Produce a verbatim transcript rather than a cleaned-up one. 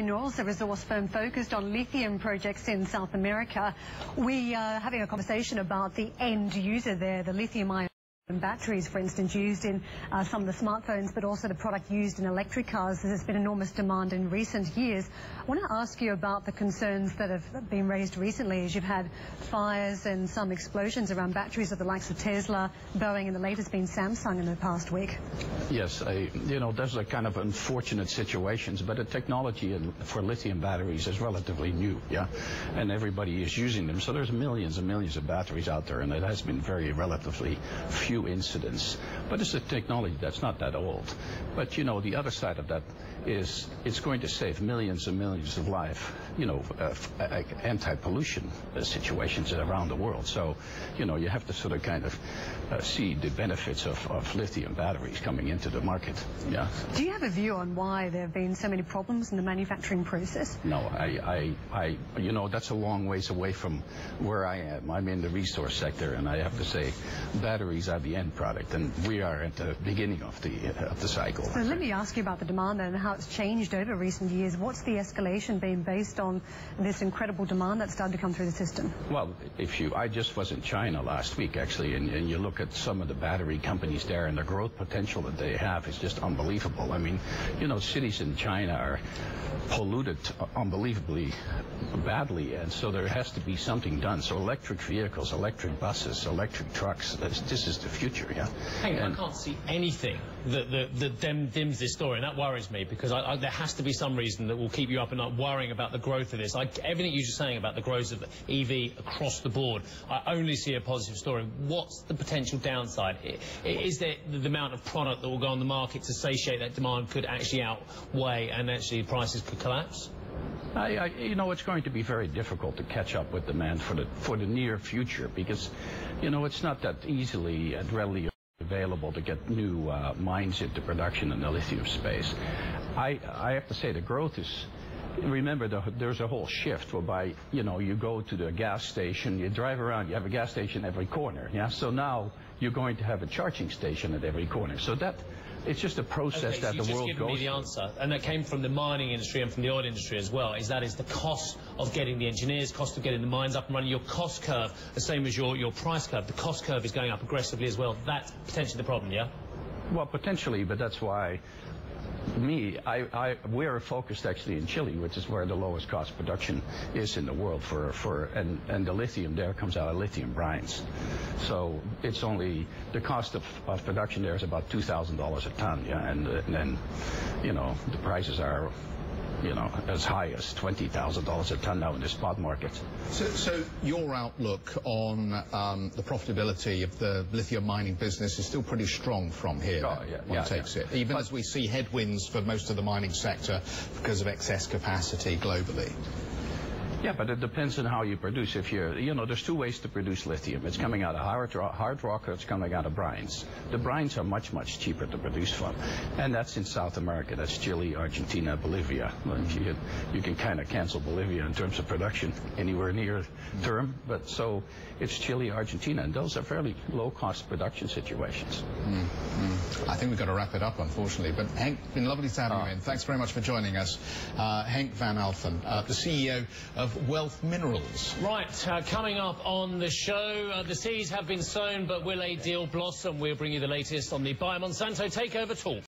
Minerals, a resource firm focused on lithium projects in South America. We are having a conversation about the end user there, the lithium-ion batteries, for instance, used in uh, some of the smartphones, but also the product used in electric cars. There's been enormous demand in recent years. I want to ask you about the concerns that have been raised recently as you've had fires and some explosions around batteries of the likes of Tesla, Boeing, and the latest being Samsung in the past week. Yes, I, you know, those are kind of unfortunate situations, but the technology for lithium batteries is relatively new, yeah, and everybody is using them. So there's millions and millions of batteries out there, and it has been very relatively few incidents, but it's a technology that's not that old. But you know, the other side of that is it's going to save millions and millions of lives, you know, uh, anti-pollution uh, situations around the world. So, you know, you have to sort of kind of uh, see the benefits of, of lithium batteries coming into the market. Yeah. Do you have a view on why there have been so many problems in the manufacturing process? No, I, I, I, you know, that's a long ways away from where I am. I'm in the resource sector, and I have to say, batteries are the end product, and we are at the beginning of the uh, of the cycle. So let me ask you about the demand and how it's changed over recent years. What's the escalation been based on this incredible demand that's started to come through the system? Well, if you, I just was in China last week actually, and, and you look at some of the battery companies there, and the growth potential that they have is just unbelievable. I mean, you know, cities in China are polluted unbelievably badly, and so there has to be something done. So electric vehicles, electric buses, electric trucks, this, this is the future, yeah? Hang on, I can't see anything that, that, that dim, dims this story, and that worries me, because I, I, there has to be some reason that will keep you up and not worrying about the growth of this. I, everything you're just saying about the growth of E V across the board, I only see a positive story. What's the potential downside? Is there the amount of product that will go on the market to satiate that demand could actually outweigh, and actually prices could collapse? I, I, you know, it's going to be very difficult to catch up with demand for the for the near future, because, you know, it's not that easily and readily available to get new uh, mines into production in the lithium space. I, I have to say the growth is. Remember, the, there's a whole shift whereby, you know, you go to the gas station, you drive around, you have a gas station every corner. Yeah. So now you're going to have a charging station at every corner. So that. It's just a process okay, that so the world goes through. You've just given me the answer, and that came from the mining industry and from the oil industry as well, is that is the cost of getting the engineers, cost of getting the mines up and running. Your cost curve, the same as your, your price curve, the cost curve is going up aggressively as well. That's potentially the problem, yeah? Well, potentially, but that's why... Me, I, I, we're focused actually in Chile, which is where the lowest cost production is in the world for, for and, and the lithium there comes out of lithium brines. So it's only, the cost of, of production there is about two thousand dollars a ton, yeah, and, and then, you know, the prices are, you know, as high as twenty thousand dollars a ton now in the spot market. So, so your outlook on um, the profitability of the lithium mining business is still pretty strong from here. Oh, yeah, one yeah, takes yeah. it, even but, as we see headwinds for most of the mining sector because of excess capacity globally. Yeah, but it depends on how you produce. If you're, you know, there's two ways to produce lithium. It's coming out of hard rock, hard rock, or it's coming out of brines. The brines are much, much cheaper to produce from. And that's in South America. That's Chile, Argentina, Bolivia. You can, you can kind of cancel Bolivia in terms of production anywhere near term. But so it's Chile, Argentina. And those are fairly low-cost production situations. Mm-hmm. I think we've got to wrap it up, unfortunately. But, Henk, it's been lovely to have uh, you in. Thanks very much for joining us. Uh, Henk Van Alphen, uh, the C E O of Wealth Minerals. Right, uh, coming up on the show, uh, the seeds have been sown, but will a deal blossom? We'll bring you the latest on the Bayer Monsanto takeover talk.